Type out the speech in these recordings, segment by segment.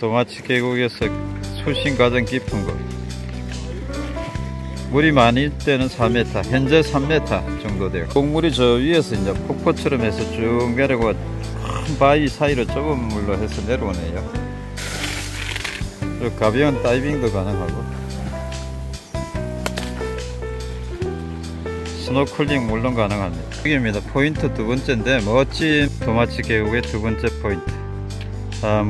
도마치 계곡에서 수심 가장 깊은 곳, 물이 많을 때는 4m, 현재 3m 정도 돼요. 곡물이 저 위에서 이제 폭포처럼 해서 쭉 내려가 큰 바위 사이로 좁은 물로 해서 내려오네요. 그리고 가벼운 다이빙도 가능하고 스노클링 물론 가능합니다. 여기입니다. 포인트 두 번째인데, 멋진 도마치 계곡의 두 번째 포인트.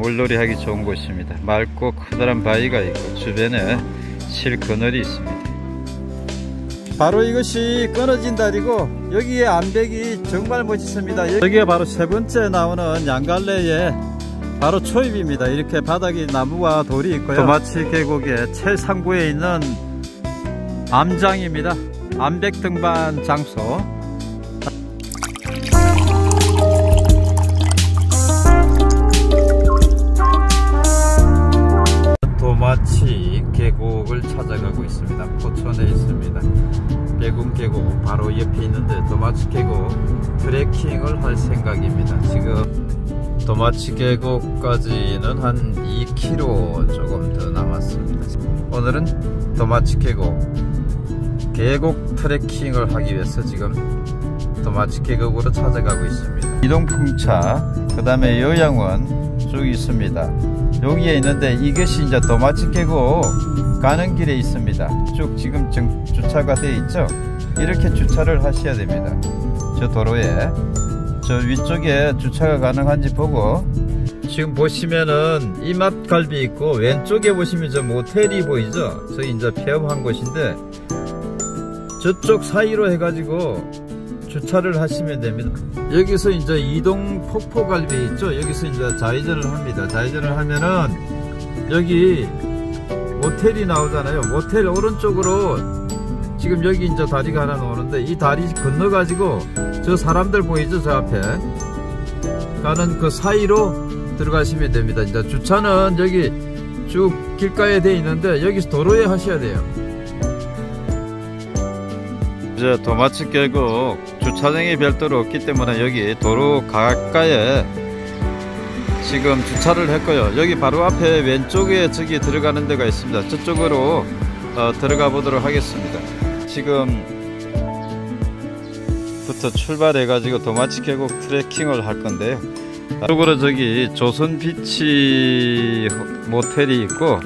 물놀이 하기 좋은 곳입니다. 맑고 커다란 바위가 있고 주변에 실 그늘이 있습니다. 바로 이것이 끊어진 다리고, 여기에 암벽이 정말 멋있습니다. 여기가 바로 세 번째 나오는 양갈래의 바로 초입입니다. 이렇게 바닥에 나무와 돌이 있고요. 도마치 계곡의 최상부에 있는 암장입니다. 암벽 등반 장소. 도마치 계곡을 찾아가고 있습니다. 포천에 있습니다. 백운계곡 바로 옆에 있는데, 도마치 계곡 트레킹을 할 생각입니다. 지금 도마치 계곡까지는 한 2km 조금 더 남았습니다. 오늘은 도마치 계곡 트레킹을 하기 위해서 지금 도마치 계곡으로 찾아가고 있습니다. 이동풍차, 그 다음에 요양원 쭉 있습니다. 여기에 있는데, 이것이 이제 도마치 계곡 가는 길에 있습니다. 쭉 지금 주차가 되어 있죠. 이렇게 주차를 하셔야 됩니다. 저 도로에 저 위쪽에 주차가 가능한지 보고, 지금 보시면은 이맛갈비 있고, 왼쪽에 보시면 저 모텔이 보이죠. 저희 이제 폐업한 곳인데 저쪽 사이로 해가지고 주차를 하시면 됩니다. 여기서 이제 이동 폭포갈비 있죠. 여기서 이제 좌회전을 합니다. 좌회전을 하면은 여기 모텔이 나오잖아요. 모텔 오른쪽으로 지금 여기 이제 다리가 하나 나오는데, 이 다리 건너가지고 저 사람들 보이죠, 저 앞에 가는 그 사이로 들어가시면 됩니다. 이제 주차는 여기 쭉 길가에 돼 있는데, 여기서 도로에 하셔야 돼요. 이제 도마치 계곡 주차장이 별도로 없기 때문에 여기 도로 가까이에 지금 주차를 했고요. 여기 바로 앞에 왼쪽에 저기 들어가는 데가 있습니다. 저쪽으로 들어가 보도록 하겠습니다. 지금부터 출발해 가지고 도마치 계곡 트레킹을 할 건데요. 쪽으로 저기 조선비치 모텔이 있고,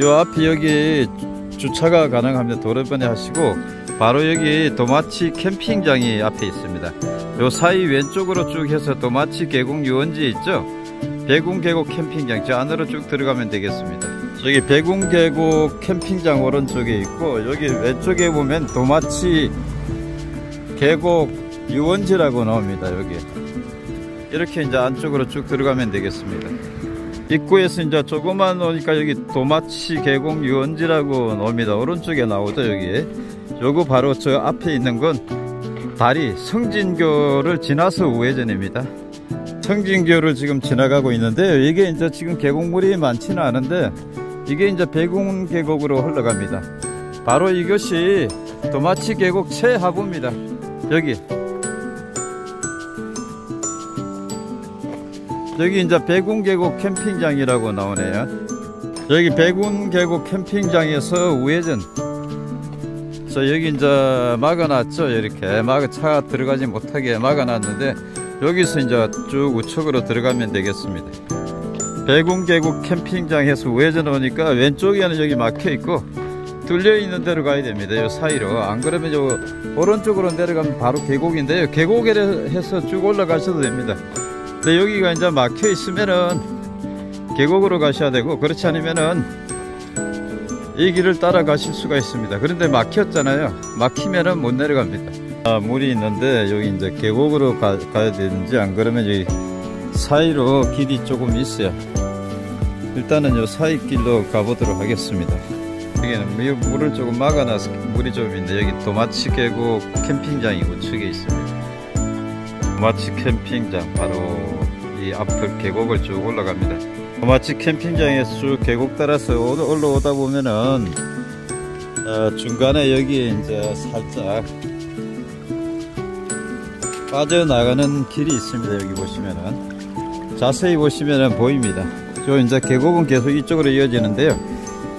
요 앞에 여기 주차가 가능합니다. 도로변에 하시고, 바로 여기 도마치 캠핑장이 앞에 있습니다. 요 사이 왼쪽으로 쭉 해서 도마치 계곡 유원지 있죠? 백운계곡 캠핑장, 저 안으로 쭉 들어가면 되겠습니다. 여기 백운계곡 캠핑장 오른쪽에 있고, 여기 왼쪽에 보면 도마치 계곡 유원지라고 나옵니다. 여기 이렇게 이제 안쪽으로 쭉 들어가면 되겠습니다. 입구에서 이제 조금만 오니까 여기 도마치 계곡 유원지라고 나옵니다. 오른쪽에 나오죠, 여기. 요거 바로 저 앞에 있는 건 다리, 성진교를 지나서 우회전입니다. 성진교를 지금 지나가고 있는데요. 이게 이제 지금 계곡물이 많지는 않은데, 이게 이제 백운계곡으로 흘러갑니다. 바로 이것이 도마치 계곡 최하부입니다. 여기 이제 백운계곡 캠핑장이라고 나오네요. 여기 백운계곡 캠핑장에서 우회전. 자, 여기 이제 막아놨죠. 이렇게 차가 들어가지 못하게 막아놨는데, 여기서 이제 쭉 우측으로 들어가면 되겠습니다. 백운계곡 캠핑장에서 우회전 오니까 왼쪽에는 여기 막혀있고 뚫려있는 데로 가야 됩니다. 요 사이로. 안 그러면 요 오른쪽으로 내려가면 바로 계곡인데요. 계곡에 해서 쭉 올라가셔도 됩니다. 근데 여기가 이제 막혀있으면은 계곡으로 가셔야 되고, 그렇지 않으면은 이 길을 따라 가실 수가 있습니다. 그런데 막혔잖아요. 막히면은 못 내려갑니다. 물이 있는데 여기 이제 계곡으로 가야 되는지, 안 그러면 여기 사이로 길이 조금 있어요. 일단은 요 사이 길로 가보도록 하겠습니다. 여기는 물을 조금 막아놔서 물이 좀 있는데, 여기 도마치 계곡 캠핑장이 우측에 있습니다. 도마치 캠핑장 바로 이 앞을 계곡을 쭉 올라갑니다. 도마치 캠핑장에서 쭉 계곡 따라서 올라오다 보면은 중간에 여기 이제 살짝 빠져나가는 길이 있습니다. 여기 보시면은 자세히 보시면은 보입니다. 저 이제 계곡은 계속 이쪽으로 이어지는데요.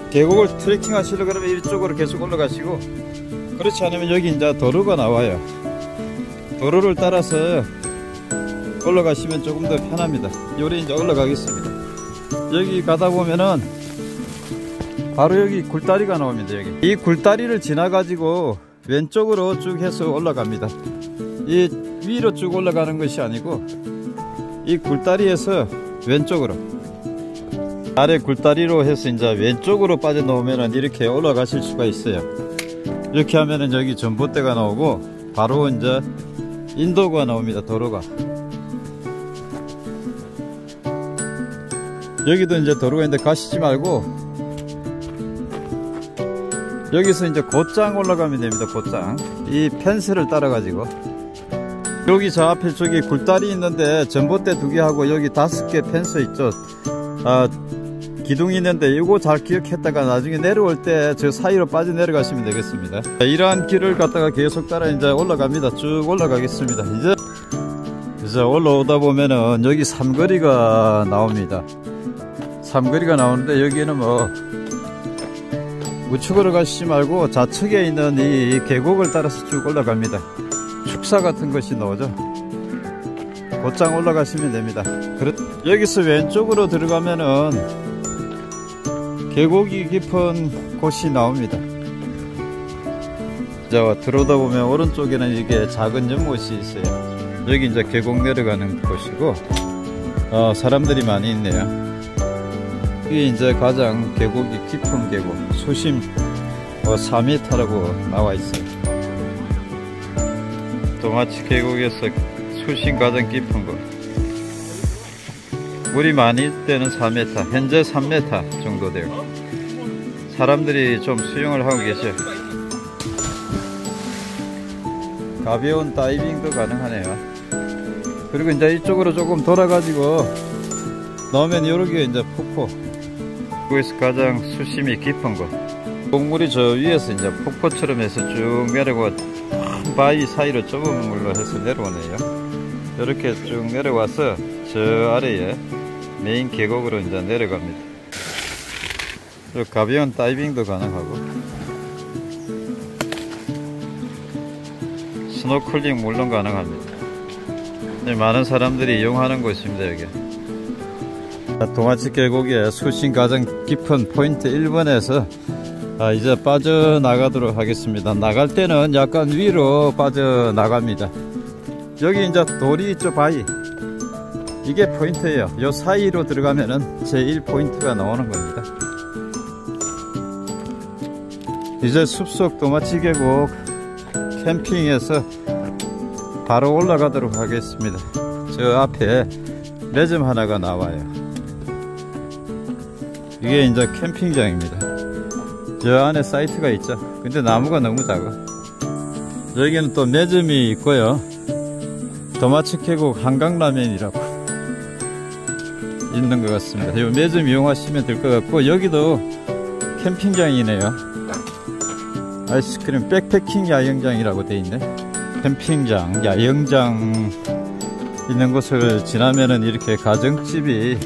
계곡을 트레킹 하시려 그러면 이쪽으로 계속 올라가시고, 그렇지 않으면 여기 이제 도로가 나와요. 도로를 따라서 올라가시면 조금 더 편합니다. 요리 이제 올라가겠습니다. 여기 가다 보면은 바로 여기 굴다리가 나옵니다. 여기 이 굴다리를 지나 가지고 왼쪽으로 쭉 해서 올라갑니다. 이 위로 쭉 올라가는 것이 아니고 이 굴다리에서 왼쪽으로, 아래 굴다리로 해서 이제 왼쪽으로 빠져나오면은 이렇게 올라가실 수가 있어요. 이렇게 하면은 여기 전봇대가 나오고 바로 이제 인도가 나옵니다. 도로가. 여기도 이제 도로가 있는데 가시지 말고 여기서 이제 곧장 올라가면 됩니다. 곧장 이 펜스를 따라 가지고 여기 저 앞에 저기 굴다리 있는데 전봇대 2개하고 여기 5개 펜스 있죠. 기둥이 있는데 이거 잘 기억했다가 나중에 내려올 때 저 사이로 빠져 내려가시면 되겠습니다. 이러한 길을 갖다가 계속 따라 이제 올라갑니다. 쭉 올라가겠습니다. 이제 올라오다 보면은 여기 삼거리가 나옵니다. 삼거리가 나오는데 여기는 뭐 우측으로 가시지 말고 좌측에 있는 이 계곡을 따라서 쭉 올라갑니다. 축사 같은 것이 나오죠. 곧장 올라가시면 됩니다. 여기서 왼쪽으로 들어가면은 계곡이 깊은 곳이 나옵니다. 이제 들어오다 보면 오른쪽에는 이게 작은 연못이 있어요. 여기 이제 계곡 내려가는 곳이고 사람들이 많이 있네요. 이게 이제 가장 계곡이 깊은 계곡, 수심 4m라고 나와 있어요. 도마치 계곡에서 수심 가장 깊은 곳. 물이 많이 때는 4m, 현재 3m 정도 돼요. 사람들이 좀 수영을 하고 계셔요. 가벼운 다이빙도 가능하네요. 그리고 이제 이쪽으로 조금 돌아가지고 나오면 여기가 이제 폭포. 계곡에서 가장 수심이 깊은 곳. 곡물이 저 위에서 이제 폭포처럼 해서 쭉 내려가 바위 사이로 좁은 물로 해서 내려오네요. 이렇게 쭉 내려와서 저 아래에 메인 계곡으로 이제 내려갑니다. 또 가벼운 다이빙도 가능하고 스노클링 물론 가능합니다. 많은 사람들이 이용하는 곳입니다. 여기. 도마치 계곡의 수심 가장 깊은 포인트 1번에서 이제 빠져나가도록 하겠습니다. 나갈 때는 약간 위로 빠져나갑니다. 여기 이제 돌이 있죠. 바위. 이게 포인트예요. 요 사이로 들어가면은 제1포인트가 나오는 겁니다. 이제 숲속 도마치 계곡 캠핑에서 바로 올라가도록 하겠습니다. 저 앞에 매점 하나가 나와요. 이게 이제 캠핑장입니다. 저 안에 사이트가 있죠. 근데 나무가 너무 작아. 여기는 또 매점이 있고요. 도마치 계곡 한강라면이라고 있는 것 같습니다. 이 매점 이용하시면 될 것 같고, 여기도 캠핑장이네요. 아이스크림 백패킹 야영장이라고 돼 있네. 캠핑장, 야영장 있는 곳을 지나면은 이렇게 가정집이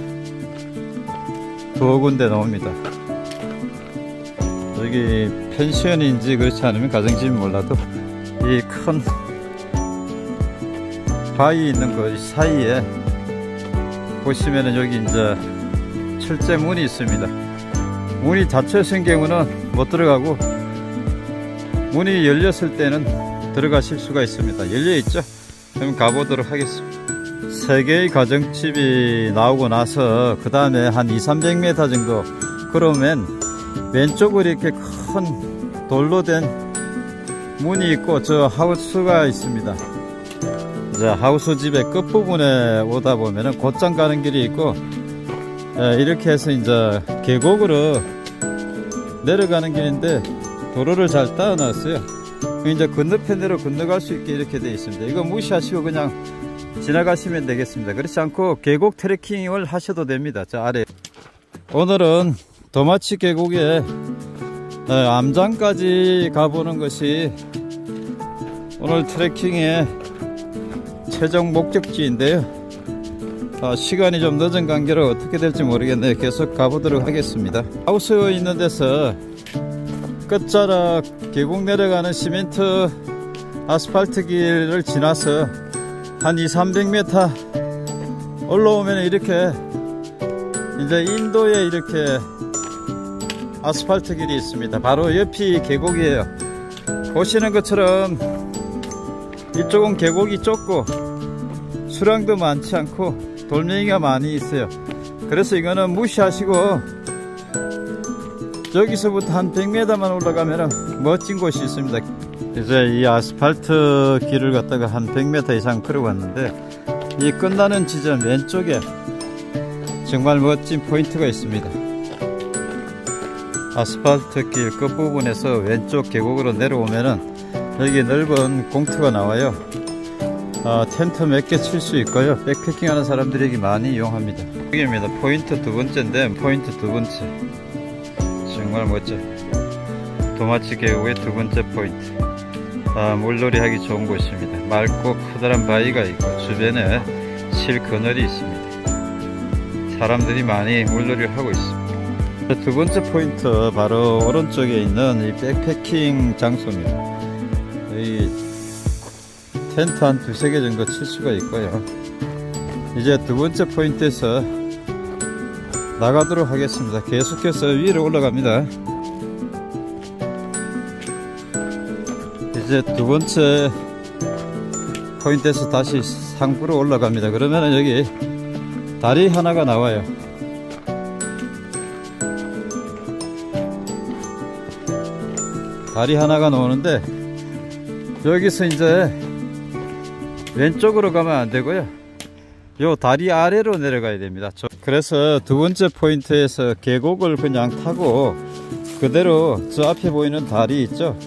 두어 군데 나옵니다. 여기 펜션인지 그렇지 않으면 가정집은 몰라도 이 큰 바위 있는 거 사이에 보시면은 여기 이제 철제 문이 있습니다. 문이 닫혀있는 경우는 못 들어가고 문이 열렸을 때는 들어가실 수가 있습니다. 열려있죠? 그럼 가보도록 하겠습니다. 3개의 가정집이 나오고 나서 그 다음에 한 200-300m 정도 그러면 왼쪽으로 이렇게 큰 돌로 된 문이 있고 저 하우스가 있습니다. 자, 하우스 집의 끝부분에 오다 보면은 곧장 가는 길이 있고, 이렇게 해서 이제 계곡으로 내려가는 길인데 도로를 잘 따라 놨어요. 이제 건너편으로 건너갈 수 있게 이렇게 되어 있습니다. 이거 무시하시고 그냥 지나가시면 되겠습니다. 그렇지 않고 계곡 트레킹을 하셔도 됩니다. 저 아래. 오늘은 도마치 계곡에 암장까지 가보는 것이 오늘 트레킹의 최종 목적지인데요. 시간이 좀 늦은 관계로 어떻게 될지 모르겠네요. 계속 가보도록 하겠습니다. 하우스에 있는 데서 끝자락 계곡 내려가는 시멘트 아스팔트 길을 지나서 한 200~300m 올라오면 이렇게 이제 인도에 이렇게 아스팔트 길이 있습니다. 바로 옆이 계곡이에요. 보시는 것처럼 이쪽은 계곡이 좁고 수량도 많지 않고 돌멩이가 많이 있어요. 그래서 이거는 무시하시고 여기서부터 한 100m만 올라가면 멋진 곳이 있습니다. 이제 이 아스팔트 길을 갔다가 한 100m 이상 걸어왔는데 이 끝나는 지점 왼쪽에 정말 멋진 포인트가 있습니다. 아스팔트 길 끝부분에서 왼쪽 계곡으로 내려오면은 여기 넓은 공터가 나와요. 텐트 몇 개 칠 수 있고요. 백패킹 하는 사람들이 여기 많이 이용합니다. 여기입니다. 포인트 두 번째인데 정말 멋져. 도마치 계곡의 두 번째 포인트. 물놀이 하기 좋은 곳입니다. 맑고 커다란 바위가 있고 주변에 실 그늘이 있습니다. 사람들이 많이 물놀이를 하고 있습니다. 두 번째 포인트 바로 오른쪽에 있는 이 백패킹 장소입니다. 이 텐트 한 2~3개 정도 칠 수가 있고요. 이제 두 번째 포인트에서 나가도록 하겠습니다. 계속해서 위로 올라갑니다. 이제 두 번째 포인트에서 다시 상부로 올라갑니다. 그러면은 여기 다리 하나가 나와요. 다리 하나가 나오는데 여기서 이제 왼쪽으로 가면 안 되고요. 요 다리 아래로 내려가야 됩니다. 그래서 두 번째 포인트에서 계곡을 그냥 타고 그대로 저 앞에 보이는 다리 있죠?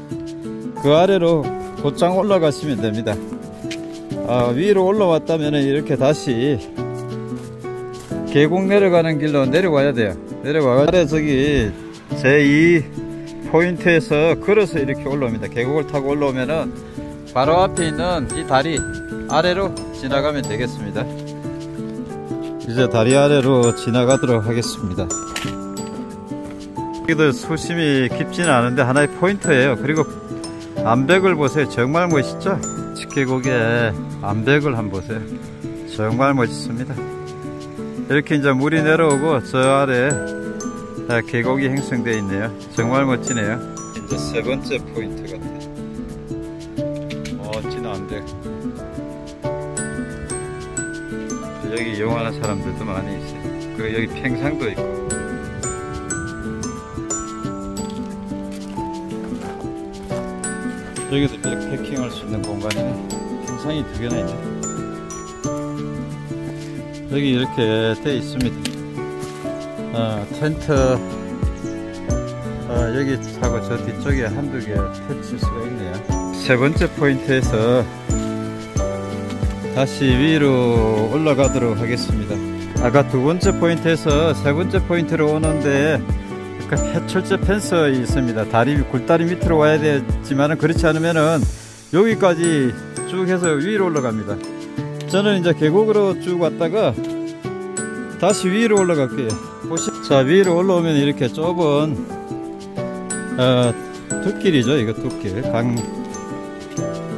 그 아래로 곧장 올라가시면 됩니다. 위로 올라왔다면 이렇게 다시 계곡 내려가는 길로 내려와야 돼요. 내려와야 저기 제2 포인트에서 걸어서 이렇게 올라옵니다. 계곡을 타고 올라오면은 바로 앞에 있는 이 다리 아래로 지나가면 되겠습니다. 이제 다리 아래로 지나가도록 하겠습니다. 여기도 수심이 깊지는 않은데 하나의 포인트예요. 그리고 암벽을 보세요. 정말 멋있죠? 계곡의 암벽을 한번 보세요. 정말 멋있습니다. 이렇게 이제 물이 내려오고 저 아래 계곡이 형성되어 있네요. 정말 멋지네요. 이제 세 번째 포인트 같아요. 멋진 암벽. 여기 이용하는 사람들도 많이 있어요. 그리고 여기 평상도 있고. 여기도 백패킹 할 수 있는 공간이네. 평상이 2개나 있네. 여기 이렇게 되어 있습니다. 텐트 여기 차고 저 뒤쪽에 1~2개 펼칠 수가 있네요. 세 번째 포인트에서 다시 위로 올라가도록 하겠습니다. 아까 두 번째 포인트에서 세 번째 포인트로 오는데 약간 해철제 펜스 있습니다. 다리 굴다리 밑으로 와야 되지만 그렇지 않으면은 여기까지 쭉 해서 위로 올라갑니다. 저는 이제 계곡으로 쭉 왔다가 다시 위로 올라갈게요. 자, 위로 올라오면 이렇게 좁은 둑길이죠. 이거 둑길.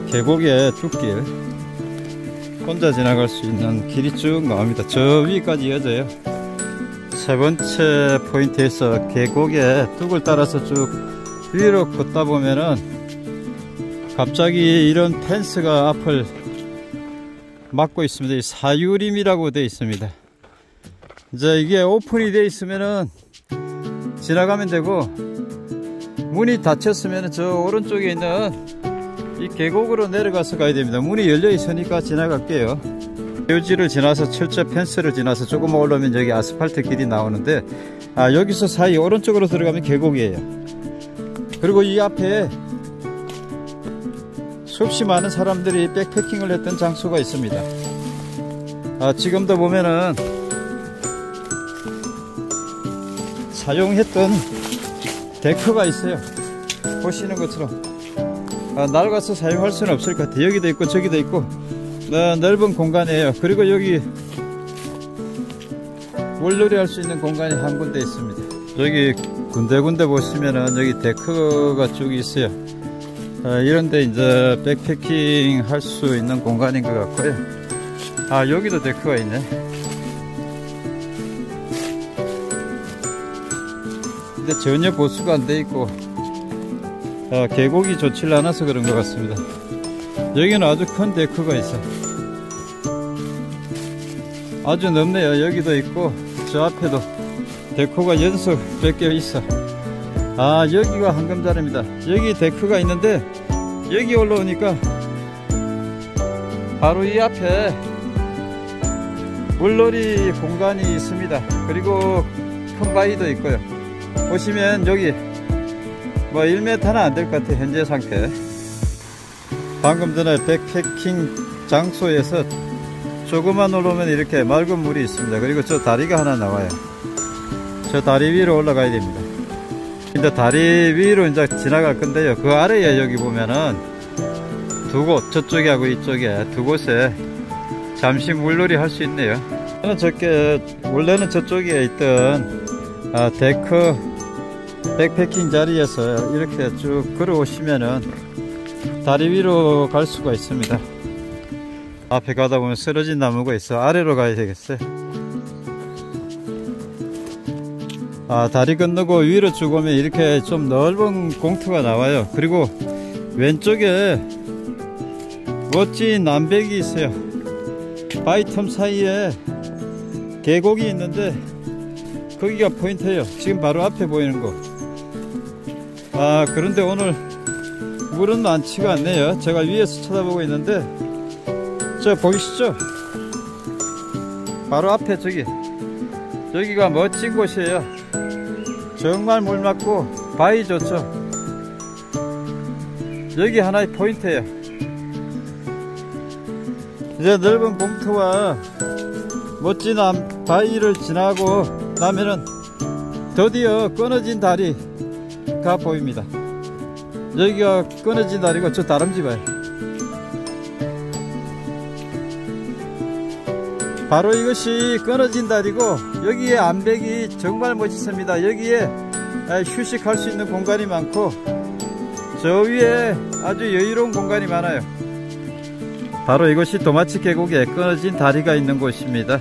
계곡의 둑길. 혼자 지나갈 수 있는 길이 쭉 나옵니다. 저 위까지 이어져요. 세 번째 포인트에서 계곡의 둑을 따라서 쭉 위로 걷다 보면은 갑자기 이런 펜스가 앞을 막고 있습니다. 이 사유림이라고 되어 있습니다. 이제 이게 오픈이 되어 있으면은 지나가면 되고 문이 닫혔으면은 저 오른쪽에 있는 이 계곡으로 내려가서 가야 됩니다. 문이 열려 있으니까 지나갈게요. 요지를 지나서 철제 펜스를 지나서 조금 올라오면 여기 아스팔트 길이 나오는데 여기서 사이 오른쪽으로 들어가면 계곡이에요. 그리고 이 앞에 수없이 많은 사람들이 백패킹을 했던 장소가 있습니다. 지금도 보면은 사용했던 데크가 있어요. 보시는 것처럼 낡아서 사용할 수는 없을 것 같아요. 여기도 있고 저기도 있고 넓은 공간이에요. 그리고 여기 물놀이 할 수 있는 공간이 한 군데 있습니다. 여기 군데군데 보시면은 여기 데크가 쭉 있어요. 이런데 이제 백패킹 할 수 있는 공간인 것 같고요. 아, 여기도 데크가 있네. 근데 전혀 보수가 안 돼 있고 계곡이 좋질 않아서 그런 것 같습니다. 여기는 아주 큰 데크가 있어. 아주 넓네요. 여기도 있고 저 앞에도 데크가 연속 몇 개 있어. 아, 여기가 황금자리입니다. 여기 데크가 있는데 여기 올라오니까 바로 이 앞에 물놀이 공간이 있습니다. 그리고 큰 바위도 있고요. 보시면 여기 뭐 1m는 안 될 것 같아요, 현재 상태. 방금 전에 백패킹 장소에서 조금만 올라오면 이렇게 맑은 물이 있습니다. 그리고 저 다리가 하나 나와요. 저 다리 위로 올라가야 됩니다. 근데 다리 위로 이제 지나갈 건데요, 그 아래에 여기 보면은 두 곳, 저쪽하고 이쪽에 두 곳에 잠시 물놀이 할 수 있네요. 저는 원래는 저쪽에 있던 데크 백패킹 자리에서 이렇게 쭉 걸어오시면은 다리 위로 갈 수가 있습니다. 앞에 가다 보면 쓰러진 나무가 있어. 아래로 가야 되겠어요. 아, 다리 건너고 위로 쭉 오면 이렇게 좀 넓은 공터가 나와요. 그리고 왼쪽에 멋진 남백이 있어요. 바위 틈 사이에 계곡이 있는데 거기가 포인트예요. 지금 바로 앞에 보이는 거. 아, 그런데 오늘 물은 많지가 않네요. 제가 위에서 쳐다보고 있는데 저 보이시죠? 바로 앞에 여기가 멋진 곳이에요. 정말 물 맑고 바위 좋죠. 여기 하나의 포인트예요. 이제 넓은 봉투와 멋진 바위를 지나고 나면은 드디어 끊어진 다리가 보입니다. 여기가 끊어진 다리고 저 다람쥐 봐요. 바로 이것이 끊어진 다리고 여기에 암벽이 정말 멋있습니다. 여기에 휴식할 수 있는 공간이 많고 저 위에 아주 여유로운 공간이 많아요. 바로 이것이 도마치 계곡에 끊어진 다리가 있는 곳입니다.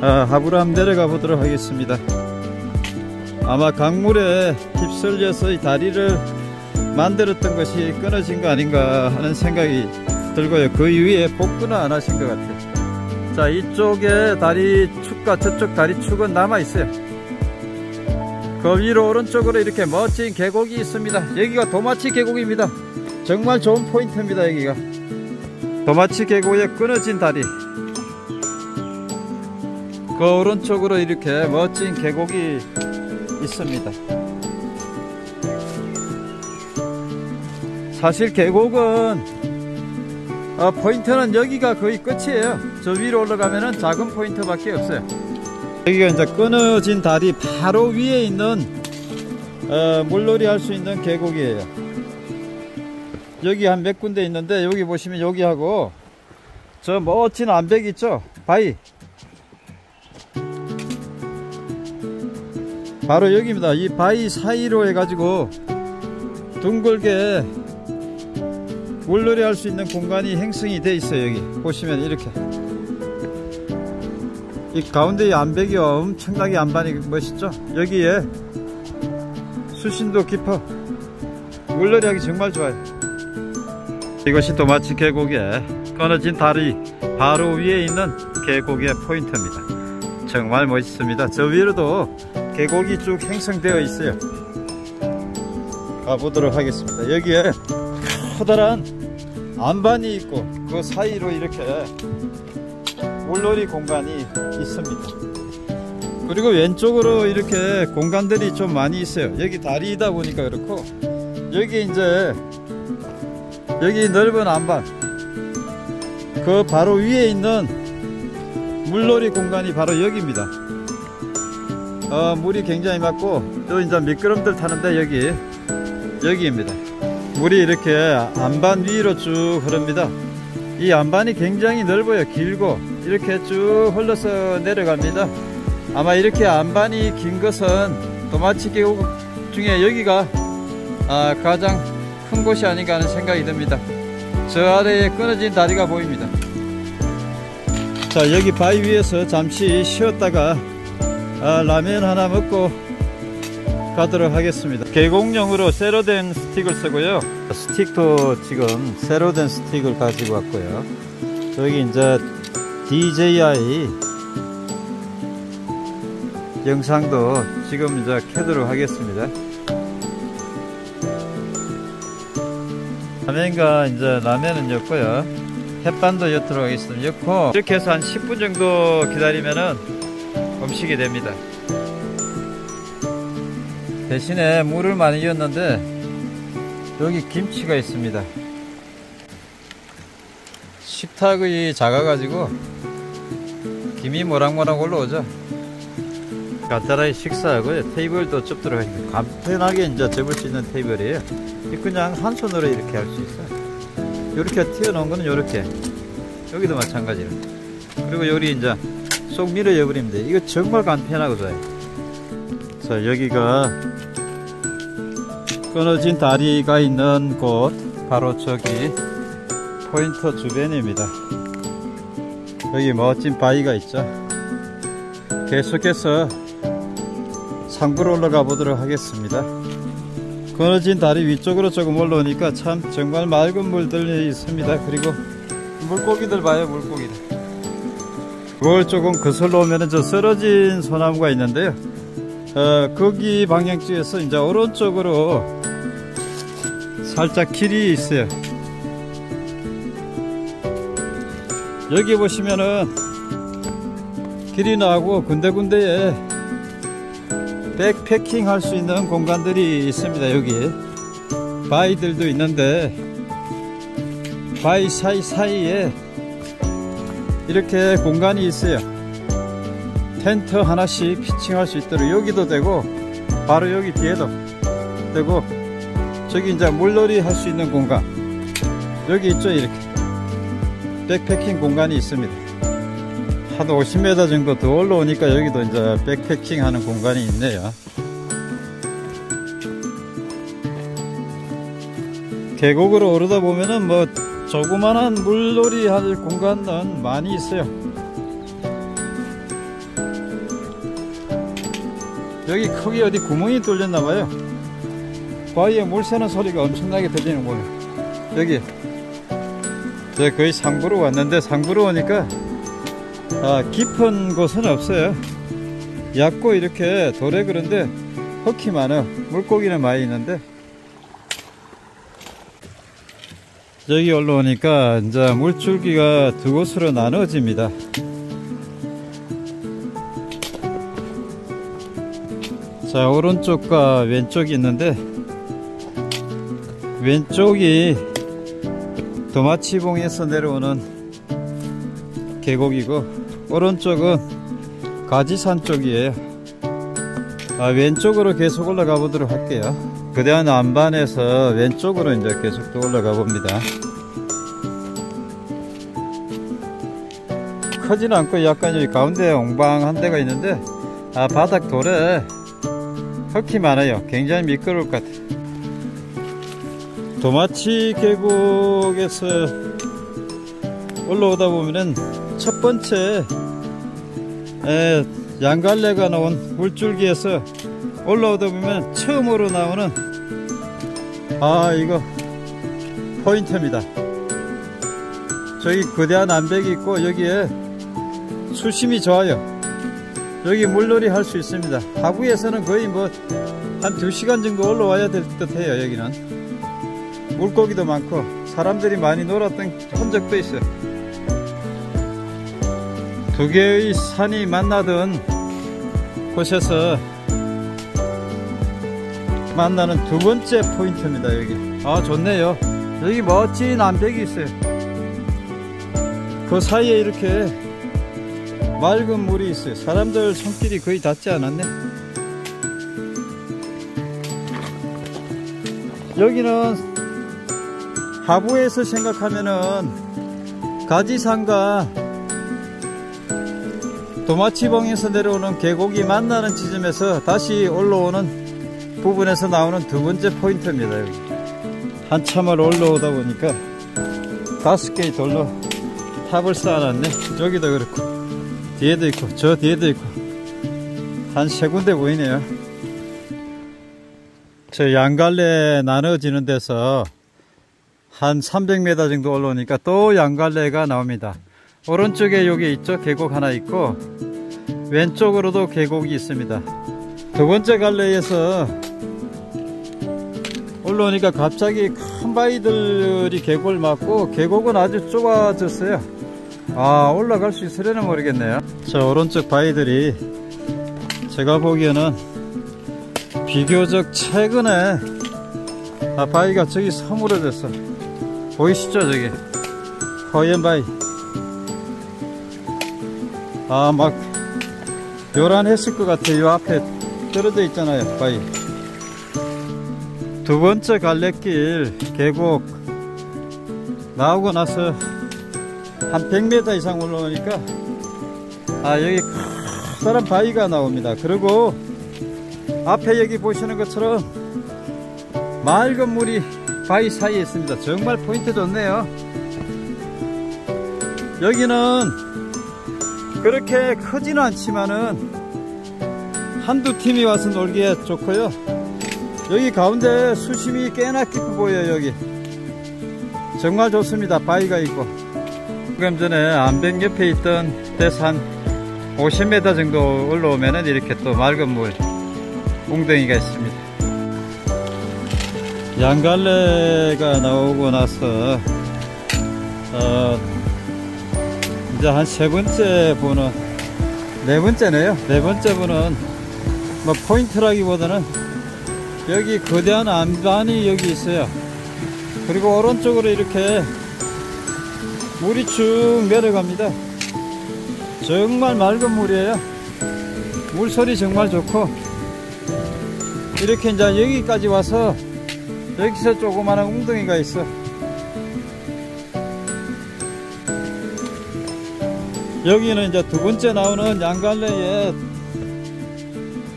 하부로 한번 내려가 보도록 하겠습니다. 아마 강물에 휩쓸려서 이 다리를 만들었던 것이 끊어진 거 아닌가 하는 생각이 들고요. 그 위에 복구는 안 하신 것 같아요. 자, 이쪽에 다리축과 저쪽 다리축은 남아있어요. 그 위로 오른쪽으로 이렇게 멋진 계곡이 있습니다. 여기가 도마치 계곡입니다. 정말 좋은 포인트입니다. 여기가 도마치 계곡에 끊어진 다리, 그 오른쪽으로 이렇게 멋진 계곡이 있습니다. 사실 계곡은 포인트는 여기가 거의 끝이에요. 저 위로 올라가면은 작은 포인트밖에 없어요. 여기가 이제 끊어진 다리 바로 위에 있는 물놀이 할 수 있는 계곡이에요. 여기 한 몇 군데 있는데 여기 보시면 여기하고 저 멋진 암벽 있죠? 바위. 바로 여기입니다. 이 바위 사이로 해가지고 둥글게 물놀이 할 수 있는 공간이 행성이 돼 있어요. 여기 보시면 이렇게 이 가운데 이 암벽이 엄청나게 안반이 멋있죠. 여기에 수심도 깊어 물놀이 하기 정말 좋아요. 이것이 도마치 계곡에 끊어진 다리 바로 위에 있는 계곡의 포인트입니다. 정말 멋있습니다. 저 위로도 계곡이 쭉 형성되어 있어요. 가보도록 하겠습니다. 여기에 커다란 암반이 있고 그 사이로 이렇게 물놀이 공간이 있습니다. 그리고 왼쪽으로 이렇게 공간들이 좀 많이 있어요. 여기 다리이다 보니까 그렇고 여기 넓은 암반 그 바로 위에 있는 물놀이 공간이 바로 여기입니다. 물이 굉장히 맑고 또 이제 미끄럼들 타는데 여기입니다. 물이 이렇게 암반 위로 쭉 흐릅니다. 이 암반이 굉장히 넓어요. 길고 이렇게 쭉 흘러서 내려갑니다. 아마 이렇게 안반이 긴 것은 도마치 계곡 중에 여기가 가장 큰 곳이 아닌가 하는 생각이 듭니다. 저 아래에 끊어진 다리가 보입니다. 자, 여기 바위 위에서 잠시 쉬었다가 라면 하나 먹고 가도록 하겠습니다. 계곡용으로 새로 된 스틱을 쓰고요. 스틱도 지금 새로 된 스틱을 가지고 왔고요. 여기 이제 DJI 영상도 지금 이제 켜도록 하겠습니다. 라면과 이제 라면은 였고요. 햇반도 엿도록 하겠습니다. 엿고 이렇게 해서 한 10분 정도 기다리면은 음식이 됩니다. 대신에 물을 많이 였는데 여기 김치가 있습니다. 식탁이 작아가지고 김이 모락모락 올라오죠. 간단하게 식사하고요. 테이블도 접도록 하겠습니다. 간편하게 이제 접을 수 있는 테이블이에요. 그냥 한 손으로 이렇게 할 수 있어요. 이렇게 튀어나온 거는 이렇게. 여기도 마찬가지로. 그리고 요리 이제 쏙 밀어 여버립니다. 이거 정말 간편하고 좋아요. 자, 여기가 끊어진 다리가 있는 곳, 바로 저기 포인트 주변입니다. 여기 멋진 바위가 있죠. 계속해서 상부로 올라가 보도록 하겠습니다. 끊어진 다리 위쪽으로 조금 올라오니까 참 정말 맑은 물들이 있습니다. 그리고 물고기들 봐요, 물고기들. 그걸 조금 거슬러 오면은 저 쓰러진 소나무가 있는데요. 거기 방향지에서 이제 오른쪽으로 살짝 길이 있어요. 여기 보시면은 길이 나고 군데군데에 백패킹 할 수 있는 공간들이 있습니다. 여기 바위들도 있는데 바위 사이사이에 이렇게 공간이 있어요. 텐트 하나씩 피칭할 수 있도록 여기도 되고 바로 여기 뒤에도 되고 저기 이제 물놀이 할 수 있는 공간 여기 있죠. 이렇게 백패킹 공간이 있습니다. 한 50m 정도 더 올라오니까 여기도 이제 백패킹 하는 공간이 있네요. 계곡으로 오르다 보면은 뭐 조그만한 물놀이 할 공간은 많이 있어요. 여기 크게 어디 구멍이 뚫렸나봐요. 바위에 물 새는 소리가 엄청나게 들리는 거예요. 여기 제가 거의 상부로 왔는데 상부로 오니까 깊은 곳은 없어요. 얕고 이렇게 돌에 그런데 흙이 많아요. 물고기는 많이 있는데 여기 올라오니까 이제 물줄기가 두 곳으로 나눠집니다. 자, 오른쪽과 왼쪽이 있는데 왼쪽이 도마치봉에서 내려오는 계곡이고 오른쪽은 가지산 쪽이에요. 왼쪽으로 계속 올라가 보도록 할게요. 거대한 안반에서 왼쪽으로 이제 계속 또 올라가 봅니다. 크진 않고 약간 여기 가운데 옹방한 데가 있는데 바닥 돌에 흙이 많아요. 굉장히 미끄러울 것 같아요. 도마치 계곡에서 올라오다 보면은 첫 번째 양갈래가 나온 물줄기에서 올라오다 보면 처음으로 나오는 이거 포인트입니다. 저기 거대한 암벽이 있고 여기에 수심이 좋아요. 여기 물놀이 할 수 있습니다. 하부에서는 거의 뭐 한 2시간 정도 올라와야 될 듯 해요. 여기는 물고기도 많고 사람들이 많이 놀았던 흔적도 있어요. 두 개의 산이 만나던 곳에서 만나는 두 번째 포인트입니다. 여기 좋네요. 여기 멋진 암벽이 있어요. 그 사이에 이렇게 맑은 물이 있어요. 사람들 손길이 거의 닿지 않았네. 여기는 하부에서 생각하면은 가지산과 도마치봉에서 내려오는 계곡이 만나는 지점에서 다시 올라오는 부분에서 나오는 두 번째 포인트입니다. 여기 한참을 올라오다 보니까 5개의 돌로 탑을 쌓아놨네. 저기도 그렇고 뒤에도 있고 저 뒤에도 있고 한 3군데 보이네요. 저 양갈래 나눠지는 데서 한 300m 정도 올라오니까 또 양갈래가 나옵니다. 오른쪽에 여기 있죠. 계곡 하나 있고 왼쪽으로도 계곡이 있습니다. 두 번째 갈래에서 올라오니까 갑자기 큰 바위들이 계곡을 막고 계곡은 아주 좁아졌어요. 아, 올라갈 수 있으려나 모르겠네요. 저 오른쪽 바위들이 제가 보기에는 비교적 최근에 바위가 저기 서물어졌어. 보이시죠? 저기 허연 바위. 아, 막 요란했을 것 같아요. 요 앞에 떨어져 있잖아요, 바위. 두 번째 갈래길 계곡 나오고 나서 한 100m 이상 올라오니까 아, 여기 커다란 바위가 나옵니다. 그리고 앞에 여기 보시는 것처럼 맑은 물이 바위 사이에 있습니다. 정말 포인트 좋네요. 여기는 그렇게 크지는 않지만은 한두 팀이 와서 놀기에 좋고요. 여기 가운데 수심이 꽤나 깊어 보여요. 여기 정말 좋습니다. 바위가 있고. 조금 전에 안병 옆에 있던 데서 한 50m 정도 올라오면은 이렇게 또 맑은 물 웅덩이가 있습니다. 양갈래가 나오고 나서 이제 한 3번째 분은 4번째네요. 4번째 분은 뭐 포인트라기보다는 여기 거대한 암반이 여기 있어요. 그리고 오른쪽으로 이렇게 물이 쭉 내려갑니다. 정말 맑은 물이에요. 물소리 정말 좋고. 이렇게 이제 여기까지 와서 여기서 조그마한 웅덩이가 있어. 여기는 이제 두 번째 나오는 양갈래의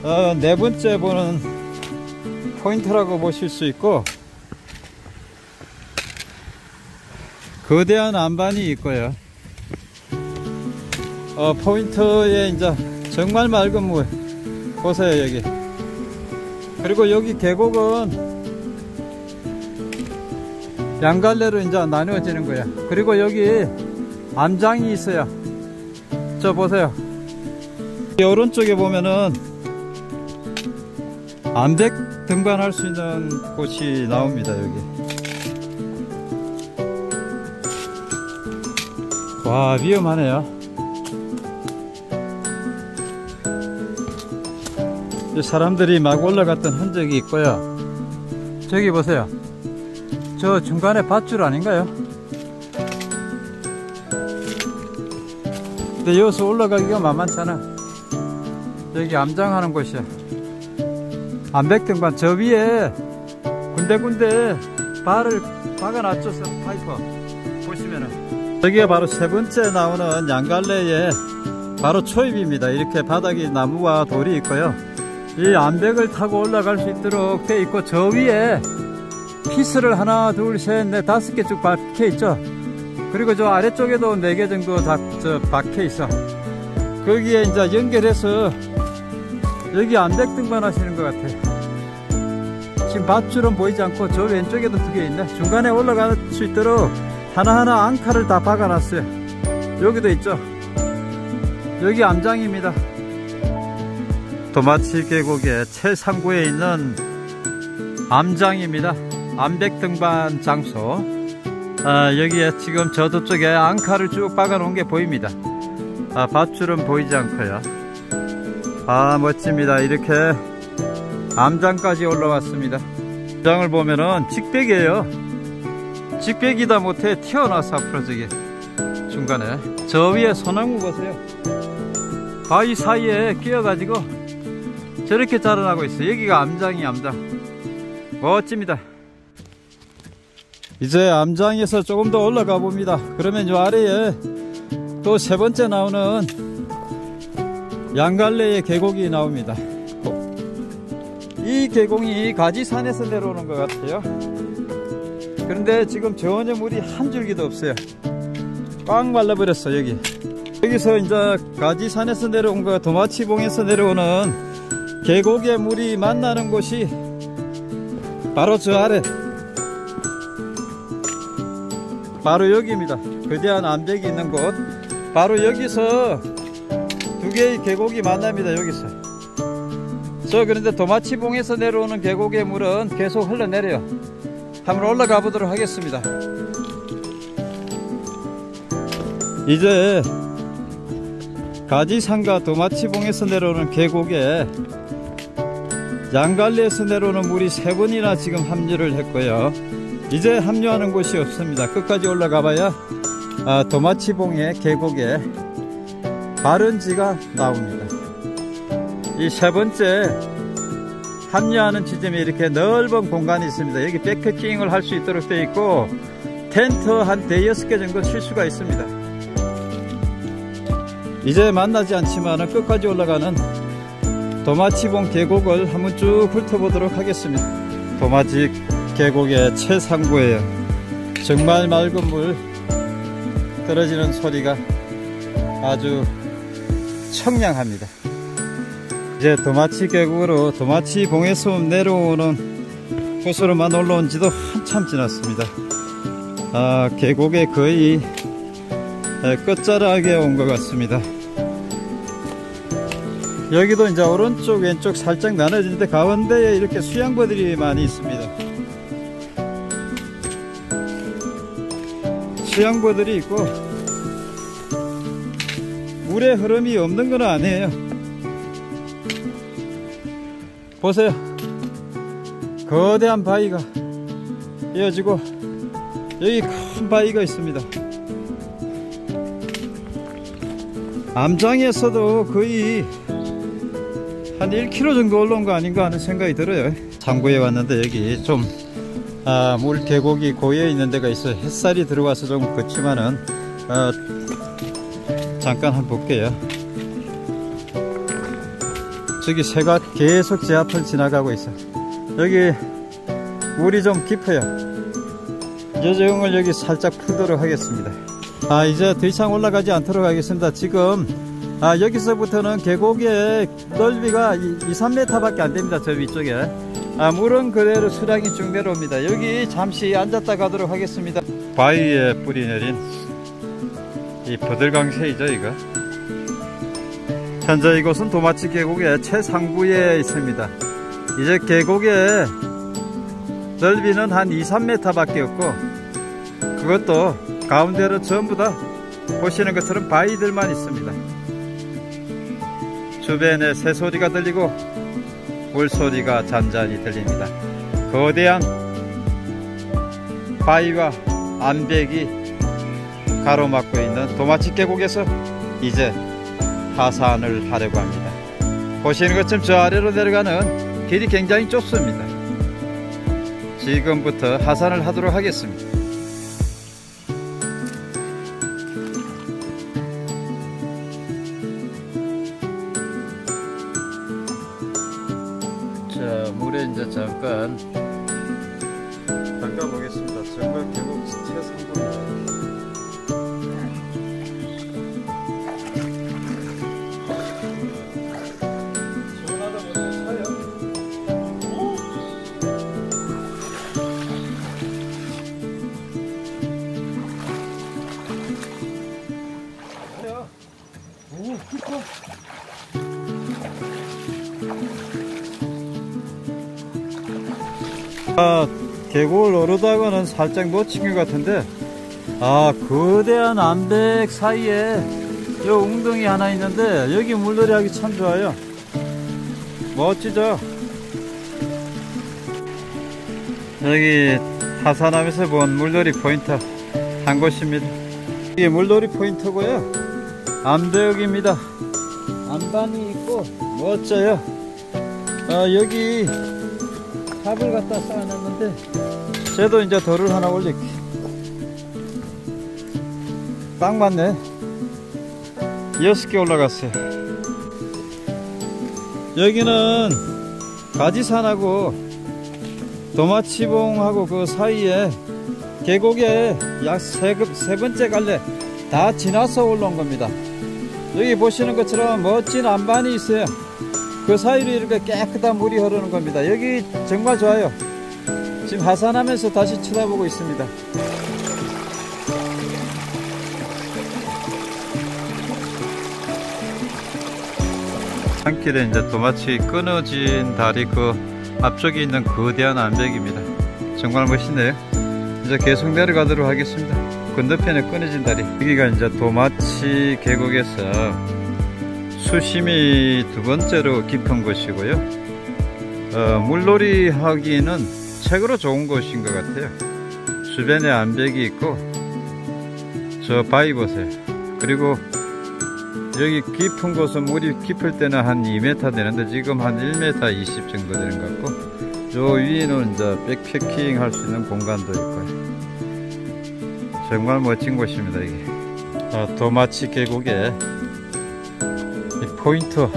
4번째 보는 포인트라고 보실 수 있고, 거대한 암반이 있고요. 포인트에 이제 정말 맑은 물 보세요, 여기. 그리고 여기 계곡은 양갈래로 이제 나누어지는 거야. 그리고 여기 암장이 있어요. 저 보세요. 이 오른쪽에 보면은 암백 등반할 수 있는 곳이 나옵니다. 여기 와, 위험하네요. 사람들이 막 올라갔던 흔적이 있고요. 저기 보세요. 저 중간에 밧줄 아닌가요? 근데 여기서 올라가기가 만만찮아. 여기 암장하는 곳이야. 암백등반. 저 위에 군데군데 발을 박아놨죠. 파이퍼 보시면은. 여기가 바로 3번째 나오는 양갈래의 바로 초입입니다. 이렇게 바닥이 나무와 돌이 있고요. 이 암백을 타고 올라갈 수 있도록 돼 있고, 저 위에 피스를 하나 둘셋넷 5개 쭉 박혀 있죠. 그리고 저 아래쪽에도 4개 정도 다 박혀 있어. 거기에 이제 연결해서 여기 암백 등반하시는 것 같아. 지금 밧줄은 보이지 않고 저 왼쪽에도 2개 있네. 중간에 올라갈 수 있도록 하나하나 앙카를 다 박아놨어요. 여기도 있죠. 여기 암장입니다. 도마치 계곡의 제3구에 있는 암장입니다. 암백 등반 장소. 여기에 지금 저도 쪽에 앙카를 쭉 박아 놓은 게 보입니다. 아, 밧줄은 보이지 않고요. 아, 멋집니다. 이렇게 암장까지 올라왔습니다. 암장을 보면은 직백이에요. 직백이다 못해 튀어나와서 앞으로 저기 중간에 저 위에 소나무 보세요. 바위 사이에 끼어가지고 저렇게 자라나고 있어요. 여기가 암장이에요, 암장. 멋집니다. 이제 암장에서 조금 더 올라가 봅니다. 그러면 이 아래에 또 3번째 나오는 양갈래의 계곡이 나옵니다. 이 계곡이 가지산에서 내려오는 것 같아요. 그런데 지금 전혀 물이 한 줄기도 없어요. 꽉 말라버렸어. 여기서 이제 가지산에서 내려온 거, 도마치봉에서 내려오는 계곡의 물이 만나는 곳이 바로 저 아래, 바로 여기입니다. 거대한 암벽이 있는 곳, 바로 여기서 두 개의 계곡이 만납니다. 여기서. 그런데 도마치봉에서 내려오는 계곡의 물은 계속 흘러내려요. 한번 올라가 보도록 하겠습니다. 이제 가지산과 도마치봉에서 내려오는 계곡에 양갈래에서 내려오는 물이 3번이나 지금 합류를 했고요. 이제 합류하는 곳이 없습니다. 끝까지 올라가 봐야 도마치봉의 계곡에 바른지가 나옵니다. 이 3번째 합류하는 지점에 이렇게 넓은 공간이 있습니다. 여기 백패킹을 할 수 있도록 되어 있고 텐트 한 4~6개 정도 칠 수가 있습니다. 이제 만나지 않지만 끝까지 올라가는 도마치봉 계곡을 한번 쭉 훑어보도록 하겠습니다. 도마치 계곡의 최상부예요. 정말 맑은 물 떨어지는 소리가 아주 청량합니다. 이제 도마치 계곡으로 도마치봉에서 내려오는 호수로만 올라온 지도 한참 지났습니다. 계곡의 거의 끝자락에 온 것 같습니다. 여기도 이제 오른쪽 왼쪽 살짝 나눠지는데 가운데에 이렇게 수양버들이 많이 있습니다. 수양버들이 있고 물의 흐름이 없는 건 아니에요. 보세요. 거대한 바위가 이어지고 여기 큰 바위가 있습니다. 암장에서도 거의 한 1km 정도 올라온 거 아닌가 하는 생각이 들어요. 장구에 왔는데 여기 좀 물 계곡이 고여 있는 데가 있어요. 햇살이 들어와서 좀 걷지만은 잠깐 한번 볼게요. 저기 새가 계속 제 앞을 지나가고 있어요. 여기 물이 좀 깊어요. 요정을 여기 살짝 풀도록 하겠습니다. 이제 더 이상 올라가지 않도록 하겠습니다. 지금 여기서부터는 계곡의 넓이가 2~3m 밖에 안 됩니다. 저 위쪽에 물은 그대로 수량이 쭉 내려옵니다. 여기 잠시 앉았다 가도록 하겠습니다. 바위에 뿌리 내린 이 버들강새이죠. 이거 현재 이곳은 도마치 계곡의 최상부에 있습니다. 이제 계곡의 넓이는 한 2~3m 밖에 없고, 그것도 가운데로 전부 다 보시는 것처럼 바위들만 있습니다. 주변에 새소리가 들리고 물소리가 잔잔히 들립니다. 거대한 바위와 암벽이 가로막고 있는 도마치 계곡에서 이제 하산을 하려고 합니다. 보시는 것처럼 저 아래로 내려가는 길이 굉장히 좁습니다. 지금부터 하산을 하도록 하겠습니다. 물에 이제 잠깐 닦아보겠습니다. 정말 계곡 최상봉입니다. 오, 깊어. 계곡을 오르다가는 살짝 놓친 것 같은데 거대한 암벽 사이에 요 웅덩이 하나 있는데 여기 물놀이 하기 참 좋아요. 멋지죠? 여기 하산하면서 본 물놀이 포인트 한 곳입니다. 이게 물놀이 포인트고요. 암벽입니다. 암반이 있고 멋져요. 여기 탑을 갖다 쌓아놨는데 쟤도 이제 돌을 하나 올릴게. 딱 맞네. 6개 올라갔어요. 여기는 가지산하고 도마치봉하고 그 사이에 계곡에 약 세 번째 갈래 다 지나서 올라온 겁니다. 여기 보시는 것처럼 멋진 안반이 있어요. 그 사이로 이렇게 깨끗한 물이 흐르는 겁니다. 여기 정말 좋아요. 지금 하산하면서 다시 쳐다보고 있습니다. 산길에 이제 도마치 끊어진 다리 그 앞쪽에 있는 거대한 암벽입니다. 정말 멋있네요. 이제 계속 내려가도록 하겠습니다. 건너편에 끊어진 다리, 여기가 이제 도마치 계곡에서 수심이 두 번째로 깊은 곳이고요, 물놀이 하기에는 최고로 좋은 곳인 것 같아요. 주변에 암벽이 있고 저 바위 보세요. 그리고 여기 깊은 곳은 물이 깊을 때는 한 2m 되는데 지금 한 1m 20 정도 되는 것 같고, 저 위에는 이제 백패킹 할 수 있는 공간도 있고요. 정말 멋진 곳입니다. 이게 도마치 계곡의 이 포인트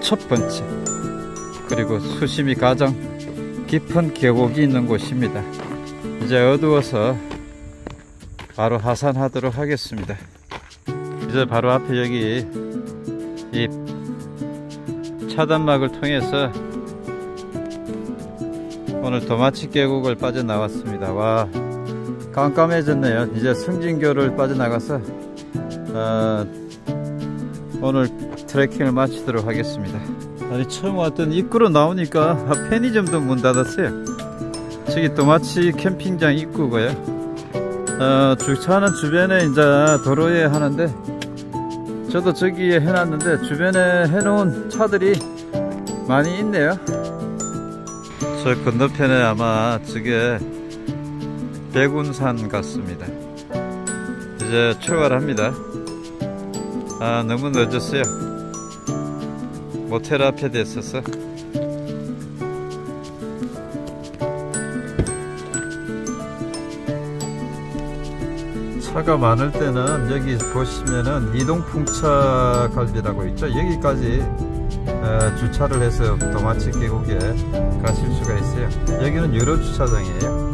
첫 번째, 그리고 수심이 가장 깊은 계곡이 있는 곳입니다. 이제 어두워서 바로 하산하도록 하겠습니다. 이제 바로 앞에 여기 이 차단막을 통해서 오늘 도마치 계곡을 빠져나왔습니다. 와, 깜깜해졌네요. 이제 승진교를 빠져나가서 오늘 트레킹을 마치도록 하겠습니다. 아니, 처음 왔던 입구로 나오니까 편의점도 문 닫았어요. 저기 도마치 캠핑장 입구고요. 주차는 주변에 이제 도로에 하는데 저도 저기에 해놨는데 주변에 해놓은 차들이 많이 있네요. 저 건너편에 아마 저게 백운산 같습니다. 이제 출발합니다. 아, 너무 늦었어요. 모텔 앞에 됐어서. 차가 많을 때는 여기 보시면은 이동풍차 갈비라고 있죠. 여기까지 주차를 해서 도마치 계곡에 가실 수가 있어요. 여기는 유료 주차장이에요.